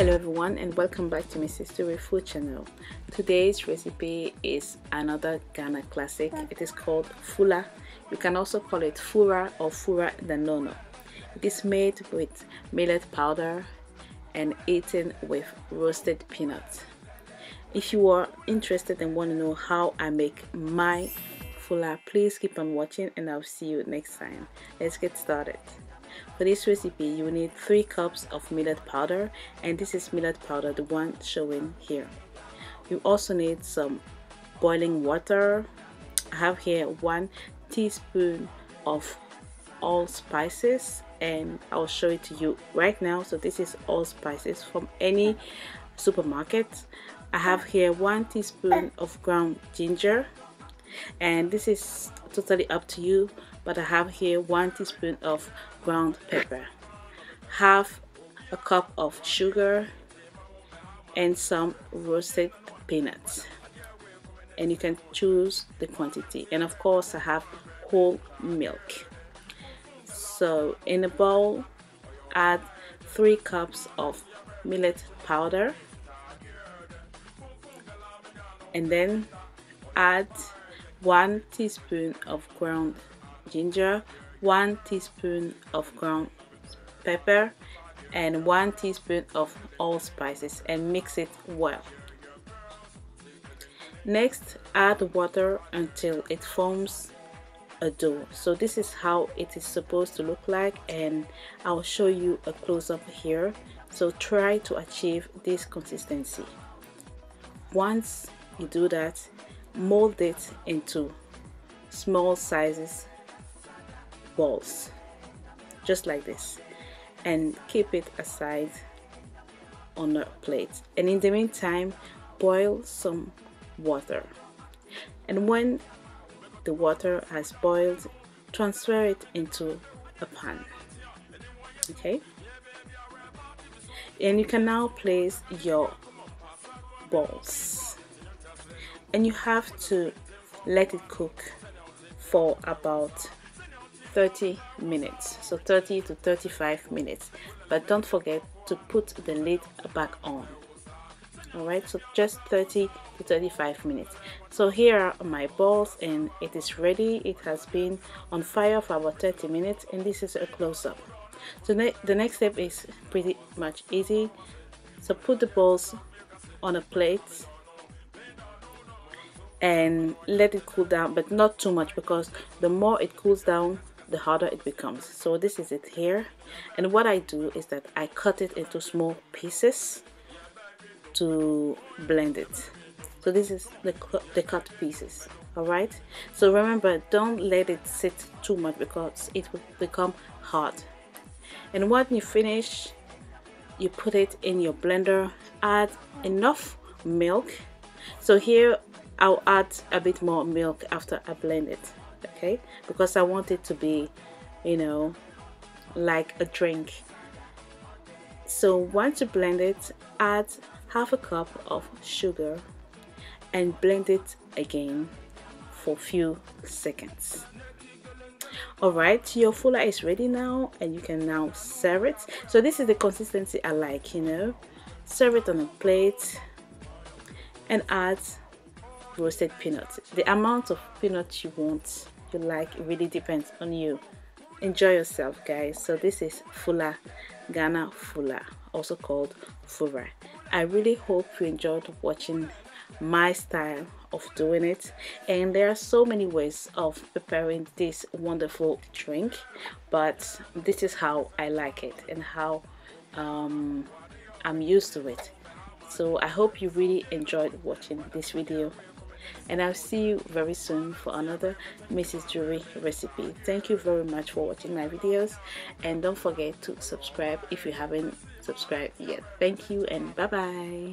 Hello everyone and welcome back to Mrs. Drewry food channel. Today's recipe is another Ghana classic. It is called fula. You can also call it fura or fura danono. It is made with millet powder and eaten with roasted peanuts. If you are interested and want to know how I make my fula, please keep on watching and I'll see you next time. Let's get started. For this recipe, you need 3 cups of millet powder, and this is millet powder, the one showing here. You also need some boiling water. I have here 1 teaspoon of all spices, and I'll show it to you right now. So this is all spices from any supermarket. I have here 1 teaspoon of ground ginger, and this is totally up to you, but I have here 1 teaspoon of ground pepper, half a cup of sugar, and some roasted peanuts, and you can choose the quantity. And of course I have whole milk. So in a bowl, add 3 cups of millet powder, and then add 1 teaspoon of ground ginger, 1 teaspoon of ground pepper, and 1 teaspoon of allspices, and mix it well. Next, add water until it forms a dough. So this is how it is supposed to look like, and I'll show you a close-up here. So try to achieve this consistency. Once you do that, mold it into small sizes balls, just like this, and keep it aside on a plate. And in the meantime, boil some water, and when the water has boiled, transfer it into a pan. Okay, and you can now place your balls, and you have to let it cook for about 30 minutes, so 30 to 35 minutes, but don't forget to put the lid back on. All right, so just 30 to 35 minutes. So here are my balls, and it is ready. It has been on fire for about 30 minutes, and this is a close-up. So the next step is pretty much easy. So put the balls on a plate and let it cool down, but not too much, because the more it cools down, the harder it becomes. So this is it here, and what I do is that I cut it into small pieces to blend it. So this is the cut pieces. All right, so remember, don't let it sit too much because it will become hard. And when you finish, you put it in your blender. Add enough milk. So here I'll add a bit more milk after I blend it, okay? Because I want it to be, you know, like a drink. So once you blend it, add half a cup of sugar and blend it again for a few seconds. All right, your fula is ready now, and you can now serve it. So this is the consistency I like, you know. Serve it on a plate and add roasted peanuts. The amount of peanuts you like, it really depends on you. Enjoy yourself, guys. So this is fula, Ghana fula, also called fura. I really hope you enjoyed watching my style of doing it, and there are so many ways of preparing this wonderful drink, but this is how I like it and how I'm used to it. So I hope you really enjoyed watching this video, and I'll see you very soon for another Mrs. Drewry recipe. Thank you very much for watching my videos, and don't forget to subscribe if you haven't subscribed yet. Thank you, and bye bye.